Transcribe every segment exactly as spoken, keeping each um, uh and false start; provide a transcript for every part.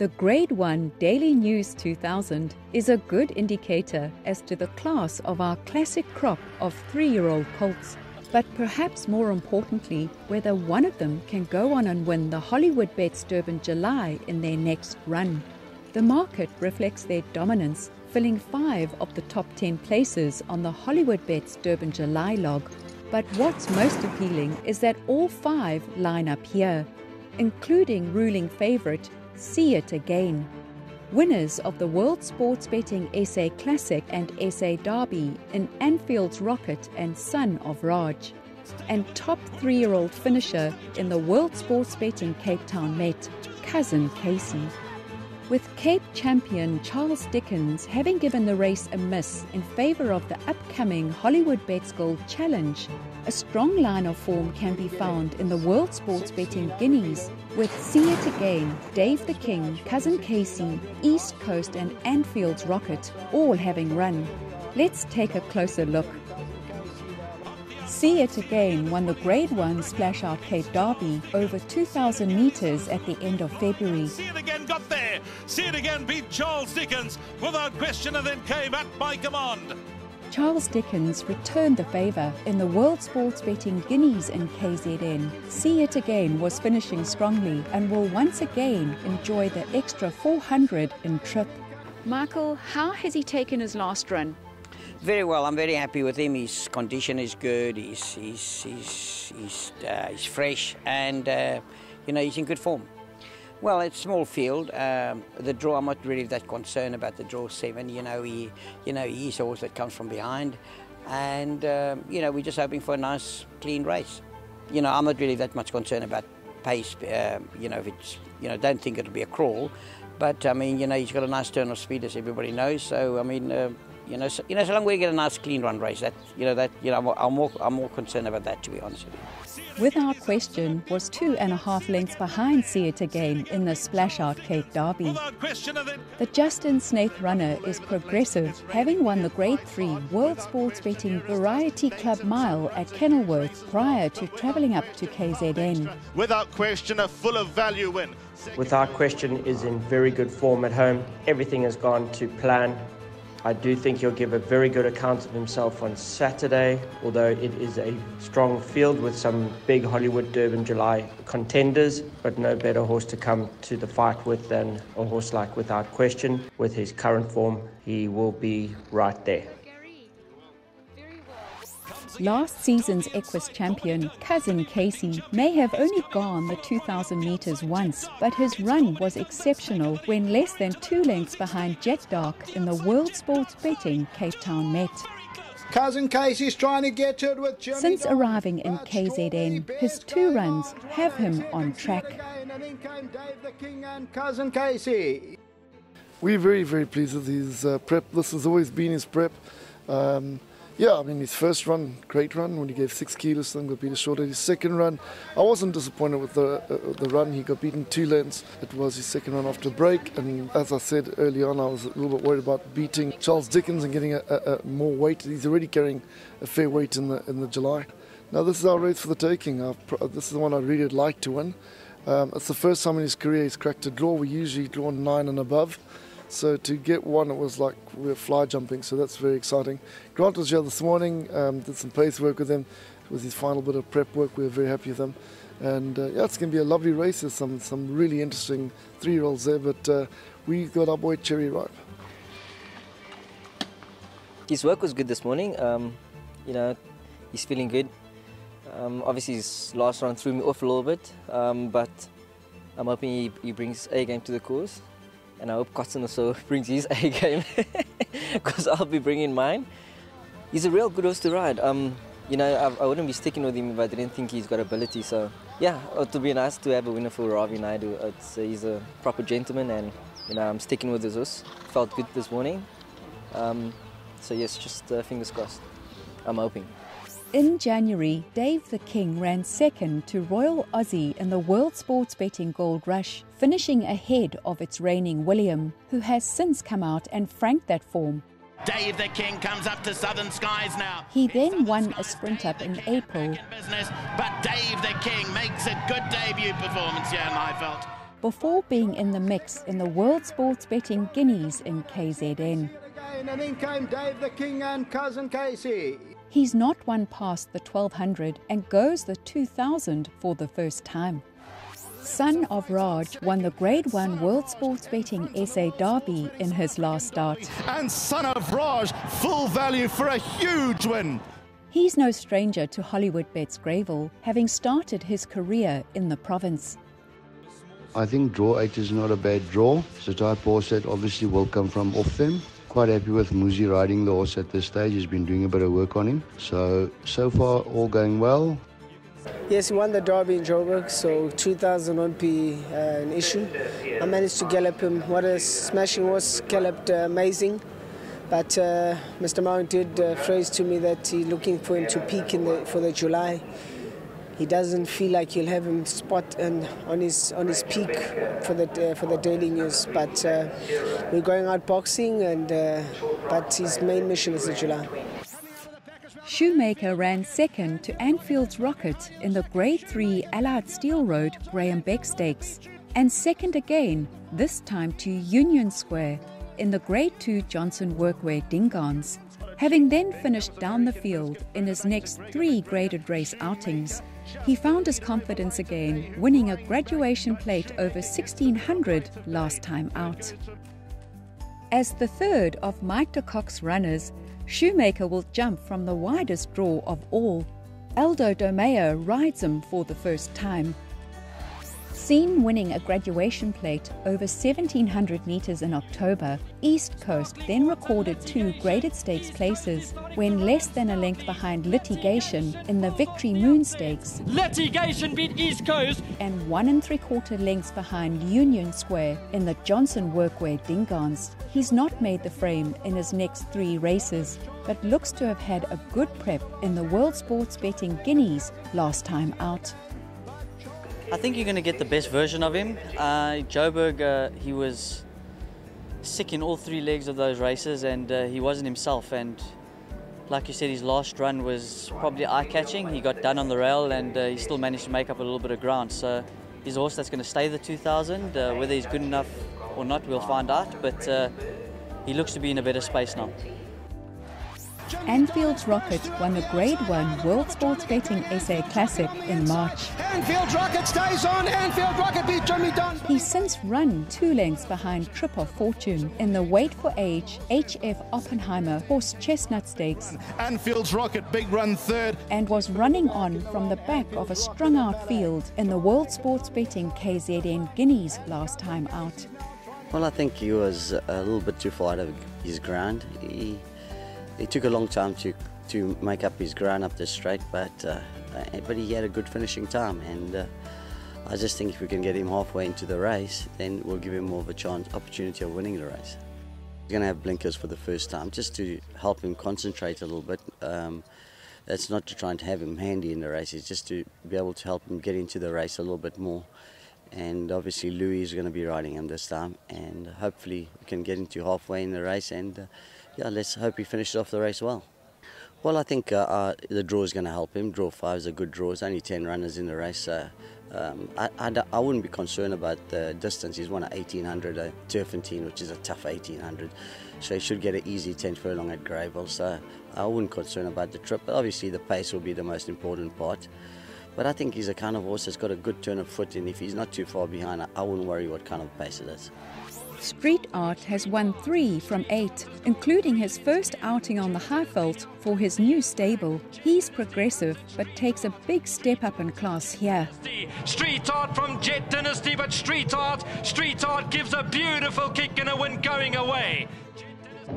The Grade one Daily News two thousand is a good indicator as to the class of our classic crop of three-year-old colts, but perhaps more importantly, whether one of them can go on and win the Hollywoodbets Durban July in their next run. The market reflects their dominance, filling five of the top ten places on the Hollywoodbets Durban July log. But what's most appealing is that all five line up here, including ruling favourite See It Again. Winners of the World Sports Betting S A Classic and S A Derby in Anfield's Rocket and Son of Raj. And top three-year-old finisher in the World Sports Betting Cape Town Met, Cousin Casey. With Cape champion Charles Dickens having given the race a miss in favour of the upcoming Hollywoodbets Gold Challenge, a strong line of form can be found in the World Sports Betting Guineas with See It Again, Dave the King, Cousin Casey, East Coast and Anfield's Rocket all having run. Let's take a closer look. See It Again won the Grade one Splashout Cape Derby over two thousand metres at the end of February. See It Again got there. See It Again beat Charles Dickens Without Question and then came at my command. Charles Dickens returned the favour in the World Sports Betting Guineas in K Z N. See It Again was finishing strongly and will once again enjoy the extra four hundred in trip. Michael, how has he taken his last run? Very well. I'm very happy with him. His condition is good. He's, he's, he's, he's, uh, he's fresh and, uh, you know, he's in good form. Well, it's a small field. Um, the draw, I'm not really that concerned about the draw seven. You know, he, you know, he's a horse that comes from behind. And, um, you know, we're just hoping for a nice, clean race. You know, I'm not really that much concerned about pace. Um, you know, if it's, you know, don't think it'll be a crawl. But, I mean, you know, he's got a nice turn of speed, as everybody knows. So, I mean, uh, you know, so, you know, so long we get a nice, clean run race, that, you know, that, you know, I'm, I'm, more, I'm more concerned about that, to be honest with you. Without Question was two and a half lengths behind See It Again in the Splashout Cape Derby. The Justin Snaith runner is progressive, having won the Grade three World Sports Betting Variety Club Mile at Kenilworth prior to travelling up to K Z N. Without Question, a full of value win. Without Question is in very good form at home. Everything has gone to plan. I do think he'll give a very good account of himself on Saturday, although it is a strong field with some big Hollywood Durban July contenders, but no better horse to come to the fight with than a horse like Without Question. With his current form, he will be right there. Last season's Equus champion, Cousin Casey, may have only gone the two thousand metres once, but his run was exceptional when less than two lengths behind Jet Dark in the World Sports Betting Cape Town Met. Cousin Casey's trying to get to it with Jimmy. Since arriving in K Z N, his two runs have him on track. And in came Dave the King and Cousin Casey. We're very, very pleased with his uh, prep. This has always been his prep. Um, Yeah, I mean, his first run, great run, when he gave six kilos, then got beaten short. At his second run, I wasn't disappointed with the uh, the run. He got beaten two lengths. It was his second run after break. And as I said early on, I was a little bit worried about beating Charles Dickens and getting a, a, a more weight. He's already carrying a fair weight in the in the July. Now, this is our race for the taking. I've, this is the one I really would like to win. Um, it's the first time in his career he's cracked a draw. We usually draw nine and above. So to get one, it was like we were fly jumping, so that's very exciting. Grant was here this morning, um, did some pace work with him. It was his final bit of prep work. We were very happy with him. And uh, yeah, it's going to be a lovely race. There's some, some really interesting three-year-olds there, but uh, we got our boy Cherry Ripe. His work was good this morning. Um, you know, he's feeling good. Um, obviously, his last round threw me off a little bit, um, but I'm hoping he, he brings A game to the course. And I hope Kotzen also brings his A game, because I'll be bringing mine. He's a real good horse to ride. Um, you know, I, I wouldn't be sticking with him if I didn't think he's got ability. So, yeah, it'll be nice to have a winner for Robbie and I do. It's, uh, he's a proper gentleman, and you know, I'm sticking with his horse. Felt good this morning. Um, so yes, just uh, fingers crossed. I'm hoping. In January, Dave the King ran second to Royal Aussie in the World Sports Betting Gold Rush, finishing ahead of its reigning William, who has since come out and franked that form. Dave the King comes up to Southern Skies now. He then won a sprint up in April. But Dave the King makes a good debut performance here in Highveld. before being in the mix in the World Sports Betting Guineas in K Z N. And in came Dave the King and Cousin Casey. He's not won past the twelve hundred and goes the two thousand for the first time. Son of Raj won the Grade one World Sports Betting S A Derby in his last start. And Son of Raj, full value for a huge win. He's no stranger to Hollywoodbets Greyville, having started his career in the province. I think draw eight is not a bad draw. So type horse that obviously will come from off them. Quite happy with Muzi riding the horse at this stage. He's been doing a bit of work on him. So, so far all going well. Yes, he won the Derby in Joburg, so two thousand won't be uh, an issue. I managed to gallop him. What a smashing horse, galloped uh, amazing. But uh, Mister Mount did uh, phrase to me that he's looking for him to peak in the, for the July. He doesn't feel like he'll have him spot and on his on his peak for the uh, for the Daily News. But uh, we're going out boxing, and uh, but his main mission is the July. Shoemaker ran second to Anfield's Rocket in the Grade three Allied Steel Road Graham Beck Stakes, and second again, this time to Union Square in the Grade two Johnson Workwear Dingans, having then finished down the field in his next three graded race outings. He found his confidence again, winning a graduation plate over sixteen hundred last time out. As the third of Mike de Kock's runners, Shoemaker will jump from the widest draw of all. Aldo Domeo rides him for the first time. Seen winning a graduation plate over seventeen hundred metres in October, East Coast then recorded two graded stakes places when less than a length behind Litigation in the Victory Moon Stakes. Litigation beat East Coast! And one and three quarter lengths behind Union Square in the Johnson Workwear Dingans. He's not made the frame in his next three races, but looks to have had a good prep in the World Sports Betting Guineas last time out. I think you're going to get the best version of him. Uh, Joburg, uh, he was sick in all three legs of those races, and uh, he wasn't himself. And like you said, his last run was probably eye-catching. He got done on the rail, and uh, he still managed to make up a little bit of ground. So he's a horse that's going to stay the two thousand. Uh, whether he's good enough or not, we'll find out. But uh, he looks to be in a better space now. Anfield's Rocket won the Grade one World Sports Betting S A Classic in March. Anfield's Rocket stays on. Anfield's Rocket beat Jimmy Dunn. He's since run two lengths behind Trip of Fortune in the Wait for Age H F Oppenheimer Horse Chestnut Stakes. Anfield's Rocket, big run third. And was running on from the back of a strung-out field in the World Sports Betting K Z N Guineas last time out. Well, I think he was a little bit too far out of his ground. He It took a long time to to make up his ground up this straight, but uh, but he had a good finishing time, and uh, I just think if we can get him halfway into the race, then we'll give him more of a chance, opportunity of winning the race. We're going to have blinkers for the first time, just to help him concentrate a little bit. Um, that's not to try and have him handy in the race; it's just to be able to help him get into the race a little bit more. And obviously, Louis is going to be riding him this time, and hopefully, we can get into halfway in the race and. Uh, Yeah, let's hope he finishes off the race well. Well, I think uh, uh, the draw is going to help him. Draw five is a good draw. It's only ten runners in the race. So, um, I, I, I wouldn't be concerned about the distance. He's won at eighteen hundred at Turfentine, which is a tough eighteen hundred. So he should get an easy ten furlong at Greyville. So I wouldn't concern about the trip. But obviously the pace will be the most important part. But I think he's a kind of horse that's got a good turn of foot. And if he's not too far behind, I, I wouldn't worry what kind of pace it is. Street Art has won three from eight, including his first outing on the Highveld for his new stable. He's progressive, but takes a big step up in class here. Street Art from Jet Dynasty, but Street Art, Street Art gives a beautiful kick and a win going away.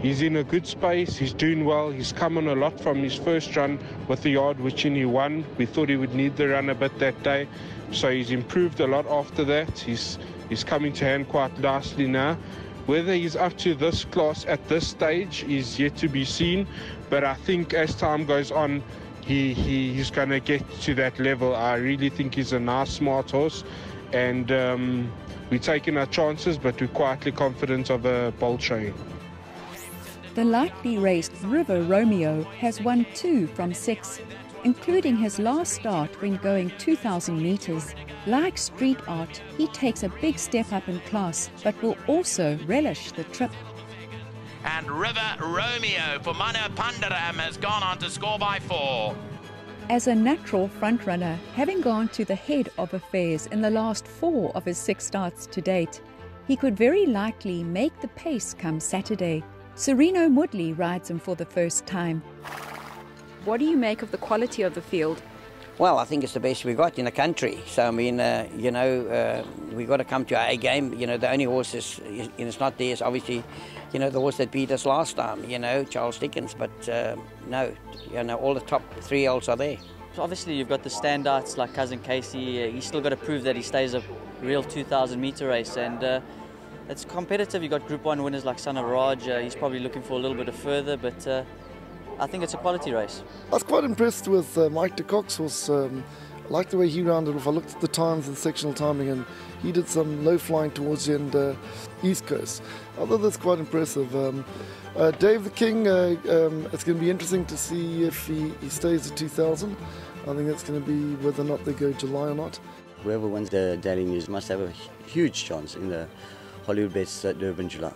He's in a good space, he's doing well, he's come on a lot from his first run with the yard, which in he won. We thought he would need the run a bit that day, so he's improved a lot after that. He's He's coming to hand quite nicely now. Whether he's up to this class at this stage is yet to be seen, but I think as time goes on, he, he he's going to get to that level. I really think he's a nice, smart horse, and um, we're taking our chances, but we're quietly confident of a bowl train. The lightly raced River Romeo has won two from six. including his last start when going two thousand metres. Like Street Art, he takes a big step up in class, but will also relish the trip. And River Romeo for Mana Pandaram has gone on to score by four. As a natural frontrunner, having gone to the head of affairs in the last four of his six starts to date, he could very likely make the pace come Saturday. Sereno Moodley rides him for the first time. What do you make of the quality of the field? Well, I think it's the best we've got in the country. So, I mean, uh, you know, uh, we've got to come to our A game. You know, the only horse is, is, is not there is obviously, you know, the horse that beat us last time, you know, Charles Dickens. But, uh, no, you know, all the top three-year-olds are there. So obviously, you've got the standouts like Cousin Casey. He's still got to prove that he stays a real two thousand metre race. And uh, it's competitive. You've got Group one winners like Son of Raj. Uh, he's probably looking for a little bit of further, but... Uh, I think it's a quality race. I was quite impressed with uh, Mike de Cock's horse. Um, I liked the way he rounded off. I looked at the times and sectional timing, and he did some low flying towards the end, uh, East Coast. I thought that's quite impressive. Um, uh, Dave the King, uh, um, it's going to be interesting to see if he, he stays at two thousand. I think that's going to be whether or not they go July or not. Whoever wins the Daily News must have a huge chance in the Hollywoodbets Durban July.